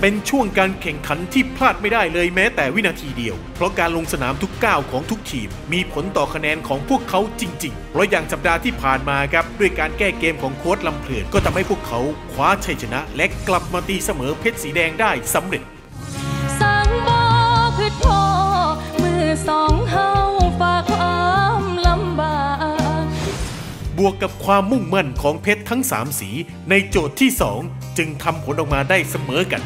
เป็นช่วงการแข่งขันที่พลาดไม่ได้เลยแม้แต่วินาทีเดียวเพราะการลงสนามทุกก้าวของทุกทีมมีผลต่อคะแนนของพวกเขาจริงๆเพราะอย่างสัปดาห์ที่ผ่านมาครับด้วยการแก้เกมของโค้ชลำเพลินก็ทำให้พวกเขาคว้าชัยชนะและกลับมาตีเสมอเพชรสีแดงได้สำเร็จบวกกับความมุ่งมั่นของเพชรทั้ง3สีในโจทย์ที่2จึงทำผลออกมาได้เสมอกัน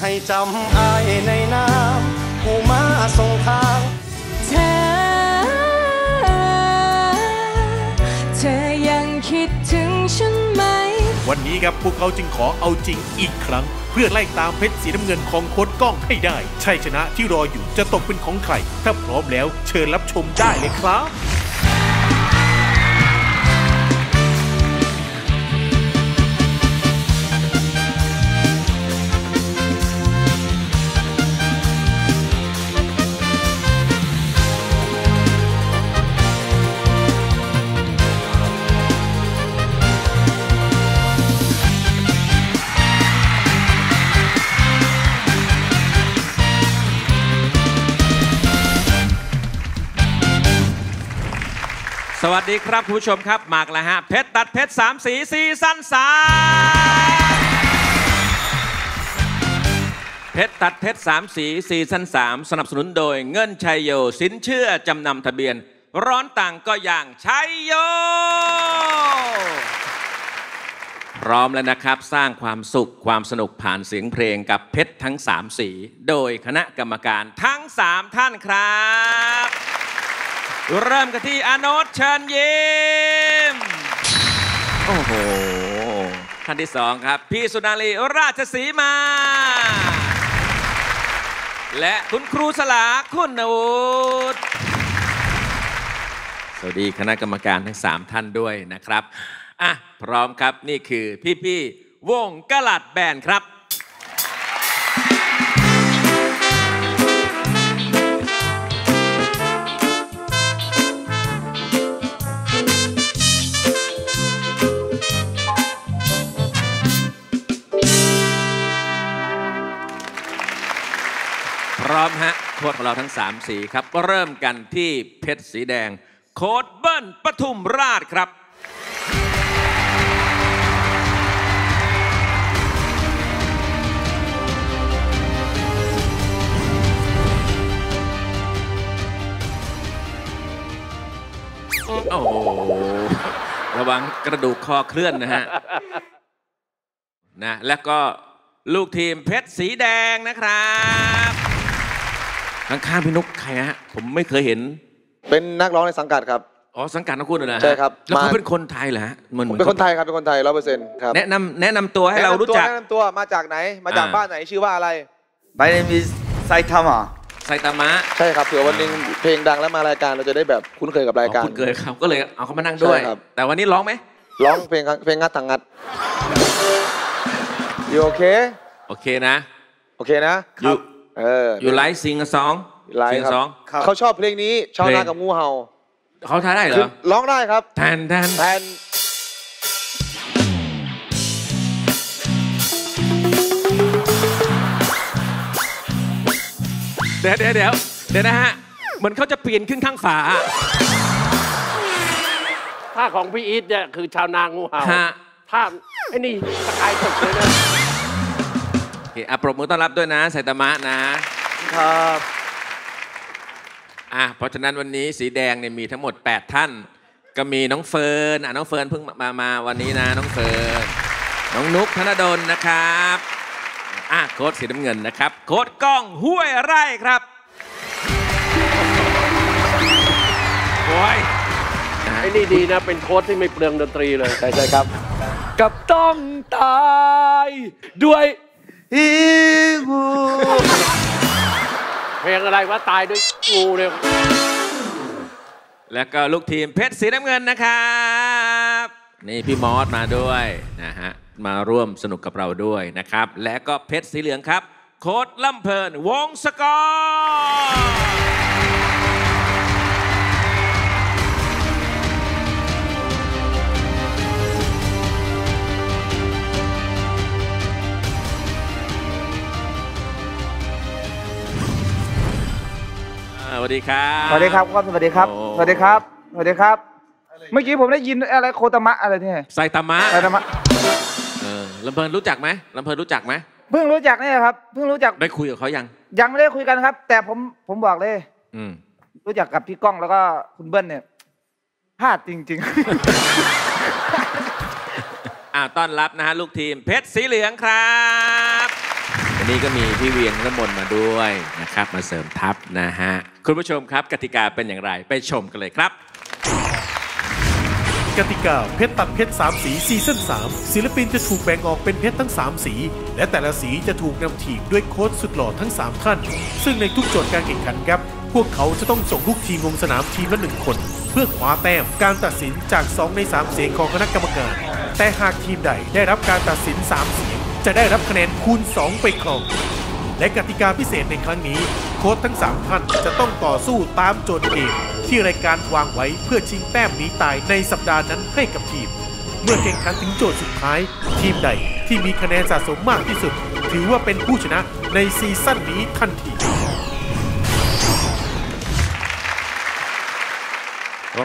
ให้จำอายในน้ำผู้มาส่งทางเธอยังคิดถึงฉันไหมวันนี้ครับพวกเขาจึงขอเอาจริงอีกครั้งเพื่อไล่ตามเพชรสีน้ำเงินของโค้ชก้องให้ได้ชัยชนะที่รออยู่จะตกเป็นของใครถ้าพร้อมแล้วเชิญรับชมได้เลยครับสวัสดีครับคุณผู้ชมครับมากแล้วฮะเพชรตัดเพชรสามสีซีซั่น3เพชรตัดเพชรสามสีซีซั่น3สนับสนุนโดยเงินชัยโยสินเชื่อจำนำทะเบียนร้อนต่างก็อย่างชัยโยพร้อมแล้วนะครับสร้างความสุขความสนุกผ่านเสียงเพลงกับเพชรทั้ง3สีโดยคณะกรรมการทั้ง3ท่านครับเริ่มกันที่อโนชเชิญยิ้มโอ้โหท่านที่สองครับพี่สุนารีราชสีมาและคุณครูสลาคุณวุฒิสวัสดีคณะกรรมการทั้ง3ท่านด้วยนะครับพร้อมครับนี่คือพี่ๆวงกะหลัดแบนครับพร้อมฮะโค้ชของเราทั้ง3สีครับเริ่มกันที่เพชรสีแดงโค้ชเบิ้ลปทุมราชครับโอ้โหระวังกระดูกคอเคลื่อนนะฮะแล้วก็ลูกทีมเพชรสีแดงนะครับข้างๆพี่นุ๊กใครฮะผมไม่เคยเห็นเป็นนักร้องในสังกัดครับอ๋อสังกัดนักคุณเหรอใช่ครับแล้วเขาเป็นคนไทยเหรอฮะเป็นคนไทยครับเป็นคนไทย 100% ครับแนะนำตัวให้เรารู้จักแนะนำตัวมาจากไหนมาจากบ้านไหนชื่อว่าอะไรไปเรียนมีไซตามะใช่ครับเผื่อวันนึงเพลงดังแล้วมารายการเราจะได้แบบคุ้นเคยกับรายการคุ้นเคยครับก็เลยเอาเขามานั่งด้วยแต่วันนี้ร้องไหมร้องเพลงงัดต่างงัดอยู่โอเคโอเคนะอยู่ไลฟ์ซิงสองเขาชอบเพลงนี้ชาวนากับงูเห่าเขาทายได้เหรอร้องได้ครับแทนเดี๋ยวนะฮะเหมือนเขาจะปีนขึ้นข้างฝาท่าของพี่อีทเนี่ยคือชาวนางูเห่าท่าไอ้นี่สกายตกเลยนะปรบมือต้อนรับด้วยนะไซตามะนะครับเพราะฉะนั้นวันนี้สีแดงเนี่ยมีทั้งหมด8ท่านก็มีน้องเฟิร์นน้องเฟิร์นเพิ่งมาวันนี้นะน้องเฟิร์นน้องนุ๊กธนดลนะครับโค้ชสีน้ำเงินนะครับโค้ชก้องห้วยไร่ครับโอ้ยไอ้นี่ดีนะเป็นโค้ชที่ไม่เปลืองดนตรีเลยใช่ครับกับต้องตายด้วยอีงูเพลงอะไรวะตายด้วยงูเนี่ยแล้วก็ลูกทีมเพชรสีน้ำเงินนะครับนี่พี่มอสมาด้วยนะฮะมาร่วมสนุกกับเราด้วยนะครับและก็เพชรสีเหลืองครับโค้ชลำเพลินวงสกอร์ วัสดีครับสวัสดีครับสวัสดีครับสวัสดีครับสวัสดีครับเมื่อกี้ผมได้ยินอะไรโคตามะอะไรเนี่ยไซตามะไซตามะลำเพลินรู้จักไหมลำเพลินรู้จักไหมเพิ่งรู้จักนี่ครับเพิ่งรู้จักได้คุยกับเขายังยังไม่ได้คุยกันครับแต่ผมบอกเลยรู้จักกับพี่ก้องแล้วก็คุณเบิ้ลเนี่ยพลาดจริงๆต้อนรับนะฮะลูกทีมเพชรสีเหลืองครับวันนี้ก็มีพี่เวียงและมนมาด้วยนะครับมาเสริมทัพนะฮะคุณผู้ชมครับกติกาเป็นอย่างไรไปชมกันเลยครับกติกาเพชรตัดเพชร3สีซีซั่น3ศิลปินจะถูกแบ่งออกเป็นเพชรทั้ง3สีและแต่ละสีจะถูกนำทีมด้วยโค้ชสุดหล่อทั้ง3ท่านซึ่งในทุกโจทย์การแข่งขันครับพวกเขาจะต้องส่งลูกทีมลงสนามทีมละ1คนเพื่อคว้าแต้มการตัดสินจาก2ใน3เสียงของคณะกรรมการแต่หากทีมใดได้รับการตัดสิน3เสียงจะได้รับคะแนนคูณ2ไปครองและกติกาพิเศษในครั้งนี้โค้ชทั้ง3ท่านจะต้องต่อสู้ตามโจทย์เกมที่รายการวางไว้เพื่อชิงแต้มหนีตายในสัปดาห์นั้นให้กับทีมเมื่อแข่งขันถึงโจทย์สุดท้ายทีมใดที่มีคะแนนสะสมมากที่สุดถือว่าเป็นผู้ชนะในซีซั่นนี้ทันที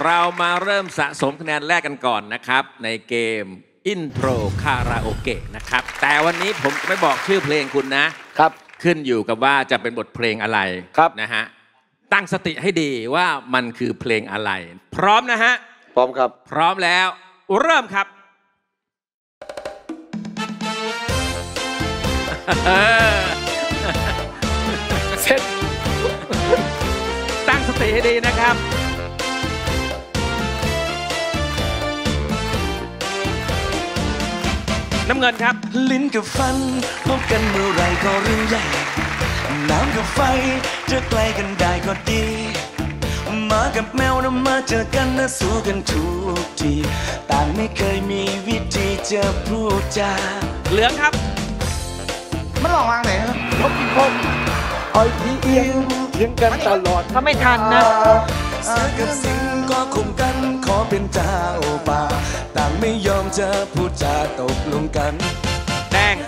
เรามาเริ่มสะสมคะแนนแรกกันก่อนนะครับในเกมอินโทรคาราโอเกะนะครับแต่วันนี้ผมไม่บอกชื่อเพลงคุณนะครับขึ้นอยู่กับว่าจะเป็นบทเพลงอะไรครับนะฮะตั้งสติให้ดีว่ามันคือเพลงอะไรพร้อมนะฮะพร้อมครับพร้อมแล้วเริ่มครับเสร็จตั้งสติให้ดีนะครับน้ำเงินครับลิ้นกับฟันพบกันเมื่อไรก็เรื่องใหญ่น้ำกับไฟจะไกลกันได้ก็ดีหมากับแมวนะมาเจอกันนะสู้กันทุกทีต่างไม่เคยมีวิธีจะพูดจาเหลืองครับมันหลอกวางไหนครับพบกินพบคอยที่เอียงเอียงกันตลอดถ้าไม่ทันนะเสือกับสิงก็คุมกันขอเป็นเจ้าป่าต่างไม่ยอมจะพูดจาตกลงกัน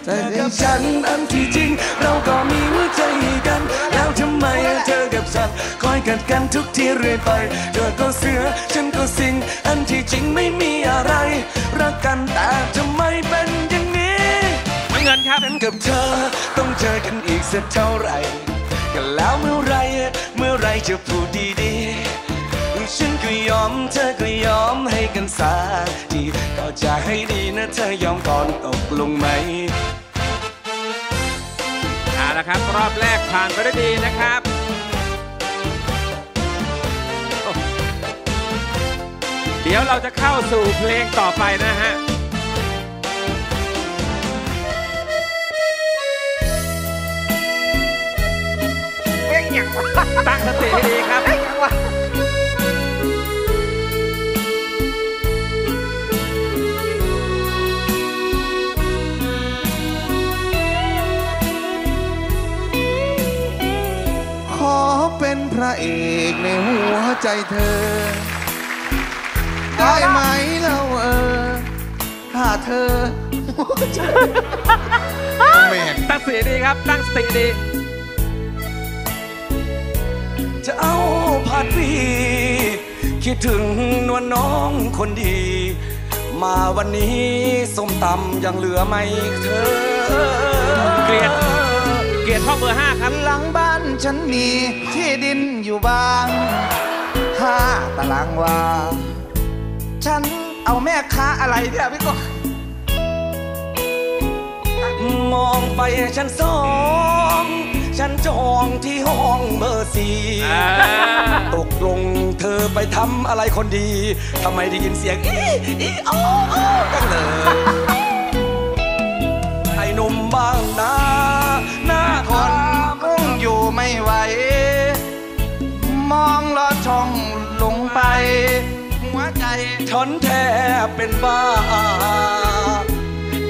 เธอกับฉันอันที่จริงเราก็มีหัวใจกันแล้วทำไมเธอกับฉันคอยกัดกันทุกทีเรื่อยไปเธอก็เสือฉันก็สิงอันที่จริงไม่มีอะไรรักกันแต่ทำไมเป็นอย่างนี้ไม่เงินครับฉันกับเธอต้องเจอกันอีกสักเท่าไหร่กันแล้วเมื่อไรจะพูดดีๆฉันก็ยอมเธอก็ยอมให้กันสักทีก็จะให้ดีนะเธอยอมก่อนตกลงไหมนะครับรอบแรกผ่านไปได้ดีนะครับเดี๋ยวเราจะเข้าสู่เพลงต่อไปนะฮะตั้งสติให้ดีครับขอเป็นพระเอกในหัวใจเธอได้ไหมเราถ้าเธอตั้งสติดีครับตั้งสติดีจะเอาผัดวีคิดถึงนวลน้องคนดีมาวันนี้ส้มตำยังเหลือไหมเธอเกียรติข้อเบอร์5ครับหลังบ้านฉันมีที่ดินอยู่บาง5ตารางวาฉันเอาแม่ค้าอะไรเนี่ยพี่ก็มองไปชั้น2ฉันจองที่ห้องเบอร์4ตกลงเธอไปทำอะไรคนดีทำไมได้ยินเสียงอีอีโอโอกันเลยไอ้หนุ่มบ้างนะหน้าทนมึงอยู่ไม่ไหวมองลอดช่องลงไปหัวใจฉันแทบเป็นบ้า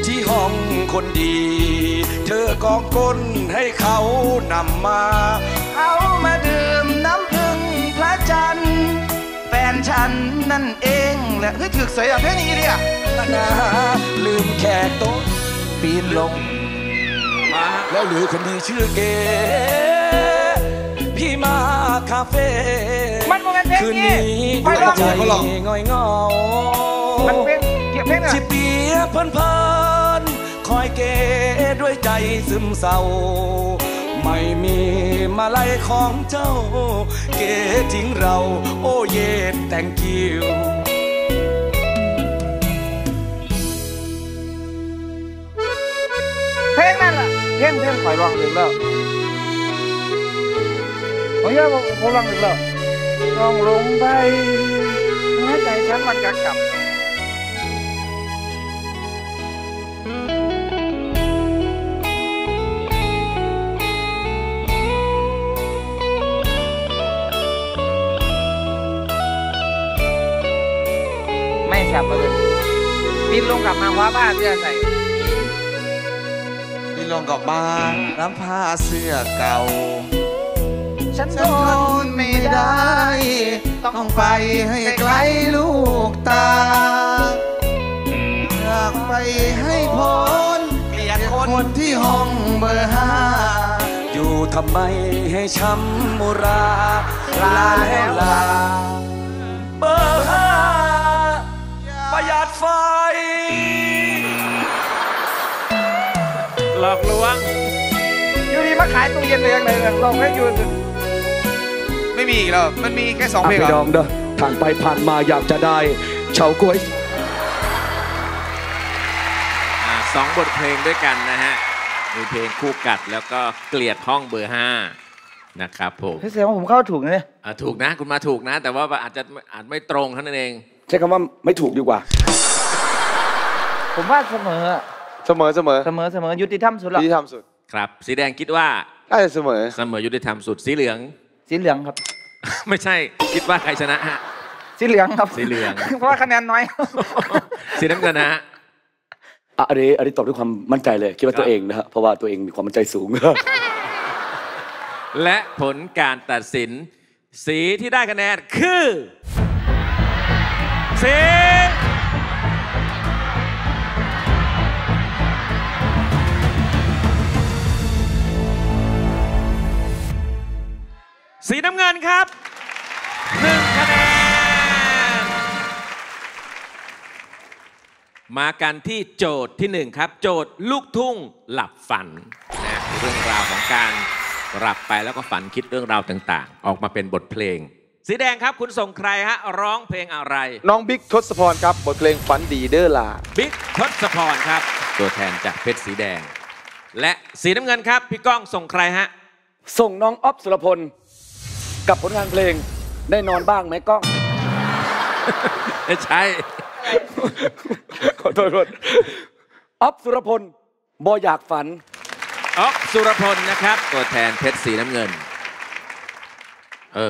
ที่ห้องคนดีเธอกองก้นให้เขานำมาเอามาดื่มน้ำพึ่งพระจันทร์แฟนฉันนั่นเองแหละคือถึกเสียเพลงนี้เนี่ยนะลืมแขกโต๊ะปีนลงมาแล้วหรือคนที่ชื่อเก๋พี่มาค เฟ่มันโมเมนต์เพลงนี้ไปร้องเพลงง่อยเงามันเพลงเกี่ยวเพลงน่ะชิเปียเพลินเพลินคอยเกด้วยใจซึมเศร้าไม่มีมาลัยของเจ้าเกทิ้งเราโอเยดแตงกิ้วเพลงนั่นล่ะเพลงคอยร้องถึงแล้วโอ้ยผมร้องถึงแล้วร้องลงไปหัวใจฉันมันกักกับไม่แสบเลยบินลงกลับมาว่าบ้านเสื้อใส่บินลงกลับบ้านน้ำผ้าเสื้อเก่าฉันทนไม่ได้ต้องไปให้ไกลลูกตาอยากไปให้พ้นเกลียดคนที่ห้องเบอร์ 5อยู่ทำไมให้ช้ำมุราลาแล้วลาเบอร์ 5ประหยัดไฟหลอกลวงอยู่ดีมาขายตู้เย็นเลยยังไงเนี่ยลองให้ยืนไม่มีอีกแล้วมันมีแค่2เพลงเหรอไปดองเด้อผ่านไปผ่านมาอยากจะได้เฉาก๊วย2 บทเพลงด้วยกันนะฮะมีเพลงคู่กัดแล้วก็เกลียดห้องเบอร์ 5นะครับผมเสียงว่าผมเข้าถูกนะเนี่ยถูกนะคุณมาถูกนะแต่ว่าอาจไม่ตรงเท่านั้นเองใช้คำว่าไม่ถูกดีกว่าผมว่าเสมอยุติธรรมสุดหรอยุติธรรมสุดครับสีแดงคิดว่าน่าจะเสมอยุติธรรมสุดสีเหลืองครับไม่ใช่คิดว่าใครชนะฮะสีเหลืองครับสีเหลืองเพราะว่าคะแนนน้อยสีน้ำเงินนะฮะอันนี้ตอบด้วยความมั่นใจเลยคิดว่าตัวเองนะฮะเพราะว่าตัวเองมีความมั่นใจสูงและผลการตัดสินสีที่ได้คะแนนคือสีน้ำเงินครับ1คะแนนมากันที่โจทย์ที่1ครับโจทย์ลูกทุ่งหลับฝันนะเรื่องราวของการหลับไปแล้วก็ฝันคิดเรื่องราวต่างๆออกมาเป็นบทเพลงสีแดงครับคุณส่งใครฮะร้องเพลงอะไรน้องบิ๊กทศพรครับบทเพลงฝันดีเดอร์ลาบิ๊กทศพรครับตัวแทนจากเพชรสีแดงและสีน้ำเงินครับพี่ก้องส่งใครฮะส่งน้องอ๊อฟสุรพลกับผลงานเพลงได้นอนบ้างไหมก้องไม่ใช่ขอโทษอ๊อฟสุรพลบอยอยากฝันอ๊อฟสุรพลนะครับตัวแทนเพชรสีน้ำเงิน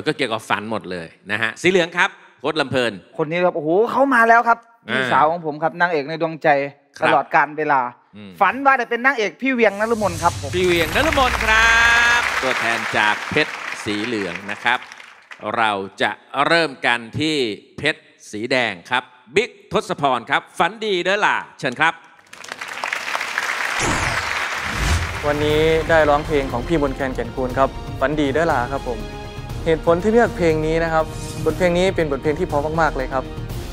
ก็เกี่ยวกับฝันหมดเลยนะฮะสีเหลืองครับโคตรลำเพลินคนนี้ครับโอ้โหเขามาแล้วครับพี่สาวของผมครับนางเอกในดวงใจตลอดกาลเวลาฝันว่าจะเป็นนางเอกพี่เวียงนฤมลครับผมพี่เวียงนฤมลครับตัวแทนจากเพชรสีเหลืองนะครับเราจะเริ่มกันที่เพชรสีแดงครับบิ๊กทศพรครับฝันดีเด้อล่ะเชิญครับวันนี้ได้ร้องเพลงของพี่มนต์แคนแก่นคูณครับฝันดีเด้อล่ะครับผมเหตุผลที่เลือกเพลงนี้นะครับบทเพลงนี้เป็นบทเพลงที่เพราะมากๆเลยครับ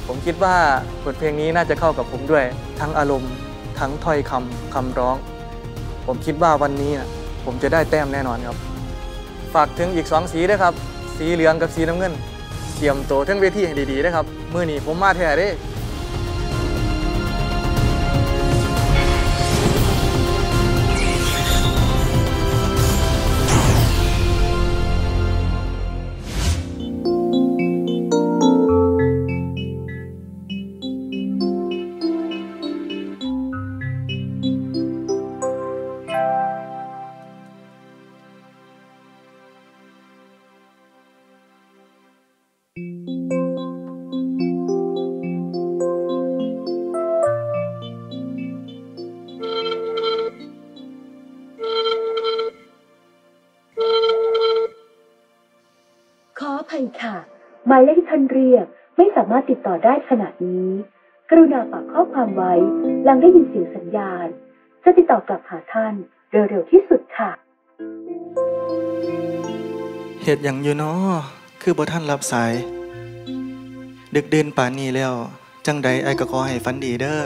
ผมคิดว่าบทเพลงนี้น่าจะเข้ากับผมด้วยทั้งอารมณ์ทั้งถ้อยคำคำร้องผมคิดว่าวันนี้นะผมจะได้แต้มแน่นอนครับฝากถึงอีก2สีด้วยครับสีเหลืองกับสีน้ำเงินเตรียมตัวทั้งเวทีให้ดีๆนะครับมื้อนี้ผมมาแท้เด้หมายเลขที่ท่านเรียกไม่สามารถติดต่อได้ขณะนี้กรุณาฝากข้อความไว้หลังได้ยินเสียงสัญญาณจะติดต่อกลับหาท่านโดยเร็วที่สุดค่ะ เหตุอย่างอยู่เนาะคือบ่ท่านรับสายดึกเดินป่านนี้แล้วจังใดไอ้ก็ขอให้ฝันดีเด้อ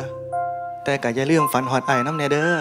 แต่ก็อย่าลืมฝันหอดไอ้น้ำแน่เด้อ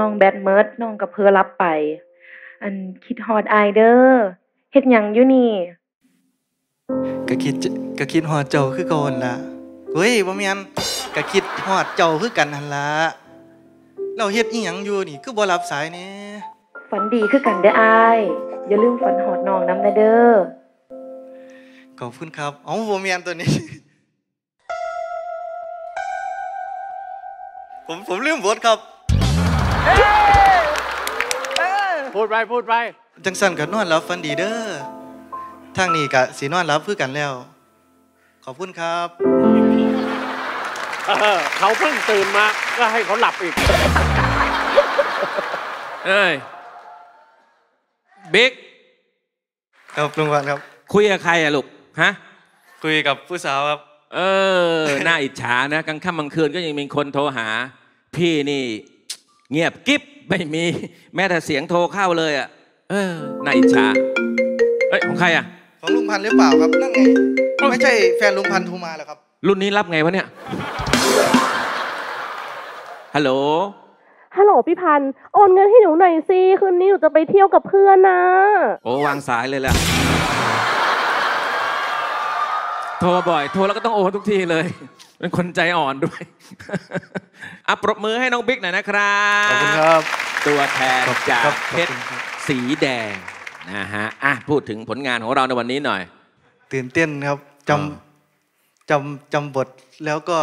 น้องแบดเมิร์ดน้องกับเพอรับไปอันคิดฮอดไอเดอร์เฮ็ดหยังอยู่นี่ก็คิดฮอดเจ้าคือก่อนล่ะเฮ้ยบ่แม่นก็คิดฮอดเจ้าคือกันนั่นล่ะเราเฮ็ดอีหยังอยู่นี่คือบ่รับสายแน่ฝันดีคือกันเด้ออ้ายอย่าลืมฝันฮอดน้องนำเด้อขอบคุณครับเอ้าบ่แม่นตัวนี้ ผมลืมบทครับพูดไปจังสันกับนอนรับฟันดีเด้อทางนี้กับสีนอนรับเพื่อกันแล้วขอบคุณครับเขาเพิ่งตื่นมาก็ให้เขาหลับอีกเอ้ยบิ๊กครับลุงวันครับคุยกับใครอะลูกฮะคุยกับผู้สาวครับน่าอิจฉานะกลางค่ำกลางคืนก็ยังมีคนโทรหาพี่นี่เงียบกิ๊บไม่มีแม้แต่เสียงโทรเข้าเลยอ่ะน่าอิจฉาเอ้ยของใครอ่ะของลุงพันหรือเปล่าครับนั่นไงไม่ใช่แฟนลุงพันโทรมาหรอครับรุ่นนี้รับไงวะเนี่ยฮัลโหลฮัลโหลพี่พันโอนเงินให้หนูหน่อยสิคืนนี้หนูจะไปเที่ยวกับเพื่อนนะโอ้วางสายเลยล่ะโทรบ่อยโทรแล้วก็ต้องโอนทุกทีเลยเป็นคนใจอ่อนด้วยอ่ะปรบมือให้น้องบิ๊กหน่อยนะครับขอบคุณครับตัวแทนจากเพชรสีแดงนะฮะอ่ะพูดถึงผลงานของเราในวันนี้หน่อยตื่นเต้นครับจำบทแล้วก็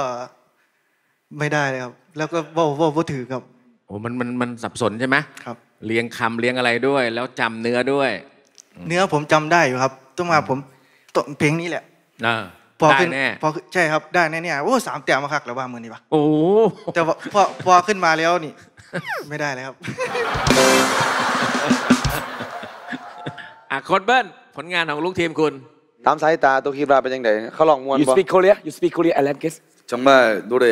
ไม่ได้ครับแล้วก็ว่าถือครับโอ้มันสับสนใช่ไหมครับเรียงคำเรียงอะไรด้วยแล้วจำเนื้อด้วยเนื้อผมจำได้อยู่ครับต้องมาผมตกเพลงนี้แหละพอขึ้นพอใช่ครับได้แน่เนี่ยโอ้สามแต้มมาคักแล้วว่ามือนี่ปะโอ้แต่พอขึ้นมาแล้วนี่ไม่ได้เลยครับโค้ชเบิ้ลผลงานของลูกทีมคุณตามสายตาตัวคีราเป็นยังไงเขาลองมวน You speak Korea You speak Korea I like this 정말 노래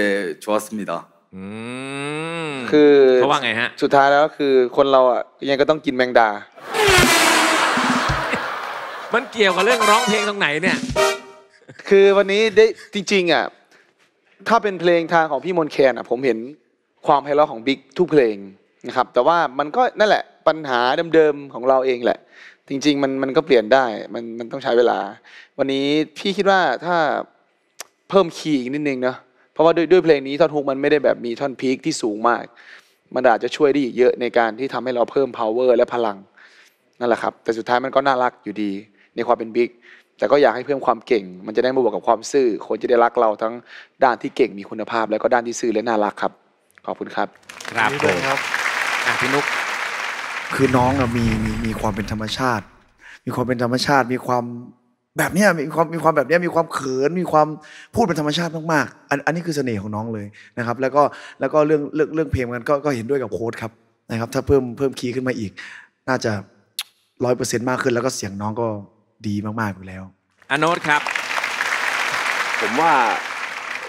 좋았습니다. 그สุดท้ายแล้วคือคนเราอ่ะยังก็ต้องกินแมงดามันเกี่ยวกับเรื่องร้องเพลงตรงไหนเนี่ยคือวันนี้ได้จริงๆอ่ะถ้าเป็นเพลงทางของพี่มนต์แคนอ่ะผมเห็นความไพเราะของบิ๊กทุกเพลงนะครับแต่ว่ามันก็นั่นแหละปัญหาเดิมๆของเราเองแหละจริงๆมันก็เปลี่ยนได้มันต้องใช้เวลาวันนี้พี่คิดว่าถ้าเพิ่มคีย์อีกนิดนึงนะเพราะว่าด้วยเพลงนี้ท่อนฮุกมันไม่ได้แบบมีท่อนพีคที่สูงมากมันอาจจะช่วยได้อีกเยอะในการที่ทำให้เราเพิ่ม power และพลังนั่นแหละครับแต่สุดท้ายมันก็น่ารักอยู่ดีในความเป็นบิ๊กแต่ก็อยากให้เพิ่มความเก่งมันจะได้มาบวกกับความซื่อคนจะได้รักเราทั้งด้านที่เก่งมีคุณภาพแล้วก็ด้านที่ซื่อและน่ารักครับขอบคุณครับครับผมพี่นุ๊กคือน้องมีความเป็นธรรมชาติมีความแบบนี้มีความแบบนี้มีความเขินมีความพูดเป็นธรรมชาติมากๆอันนี้คือเสน่ห์ของน้องเลยนะครับแล้วก็เรื่องเพลงกันก็เห็นด้วยกับโค้ชครับนะครับถ้าเพิ่มคีย์ขึ้นมาอีกน่าจะ 100% มากขึ้นแล้วก็เสียงน้องก็ดีมากๆอยู่แล้วอโนดครับผมว่า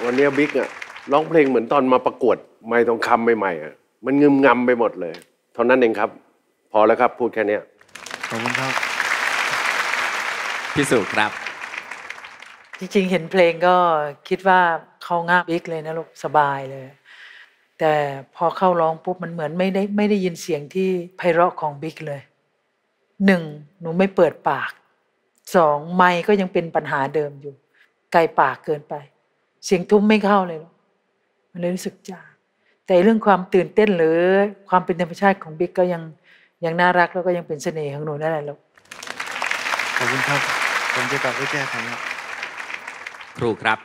วันนี้บิ๊กอ่ะร้องเพลงเหมือนตอนมาประกวดไม่ต้องคำใหม่ๆอ่ะมันงึมงำไปหมดเลยเท่านั้นเองครับพอแล้วครับพูดแค่นี้ขอบคุณครับพี่สุครับจริงๆเห็นเพลงก็คิดว่าเขางาบอีกเลยนะลูกสบายเลยแต่พอเข้าร้องปุ๊บมันเหมือนไม่ได้ยินเสียงที่ไพเราะของบิ๊กเลยหนึ่งหนูไม่เปิดปากสองไมค์ก็ยังเป็นปัญหาเดิมอยู่ไกลปากเกินไปเสียงทุ้มไม่เข้าเลยลูกมันเลยรู้สึกจางแต่เรื่องความตื่นเต้นหรือความเป็นธรรมชาติของบิ๊กก็ยังน่ารักแล้วก็ยังเป็นเสน่ห์ของหนูนั่นแหละลูกขอบคุณครับผมจะกลับไปแก้ไขครับครูครับ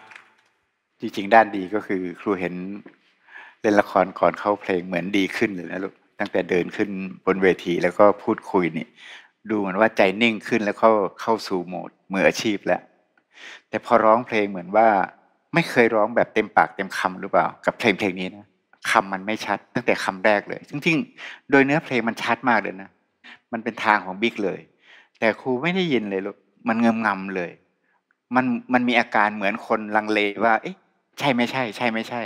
จริงๆด้านดีก็คือครูเห็นเล่นละครก่อนเข้าเพลงเหมือนดีขึ้นเลยนะลูกตั้งแต่เดินขึ้นบนเวทีแล้วก็พูดคุยนี่ดูเหมือนว่าใจนิ่งขึ้นแล้วเข้าสู่โหมดมืออาชีพแล้วแต่พอร้องเพลงเหมือนว่าไม่เคยร้องแบบเต็มปากเต็มคำหรือเปล่ากับเพลงนี้นะคำมันไม่ชัดตั้งแต่คำแรกเลยจริงๆโดยเนื้อเพลงมันชัดมากเลยนะมันเป็นทางของบิ๊กเลยแต่ครูไม่ได้ยินเลยลูกมันเงื้อมงำเลยมันมีอาการเหมือนคนลังเลว่าเอ๊ะใช่ไม่ใช่ใช่ไม่ใช่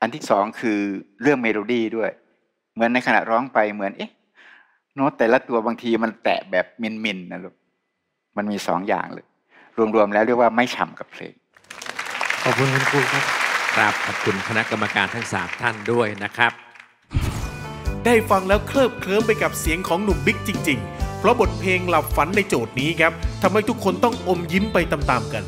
อันที่สองคือเรื่องเมโลดี้ด้วยเหมือนในขณะร้องไปเหมือนเอ๊ะโน้ตแต่ละตัวบางทีมันแตะแบบมินนะลูกมันมีสองอย่างเลยรวมๆแล้วเรียกว่าไม่ฉ่ำกับเพลงขอบคุณคุณครูครับครับขอบคุณคณะกรรมการทั้ง3ท่านด้วยนะครับได้ฟังแล้วเคลิบเคลิ้มไปกับเสียงของหนุ่มบิ๊กจริงๆเพราะบทเพลงหลับฝันในโจทย์นี้ครับทำให้ทุกคนต้องอมยิ้มไปตามๆกัน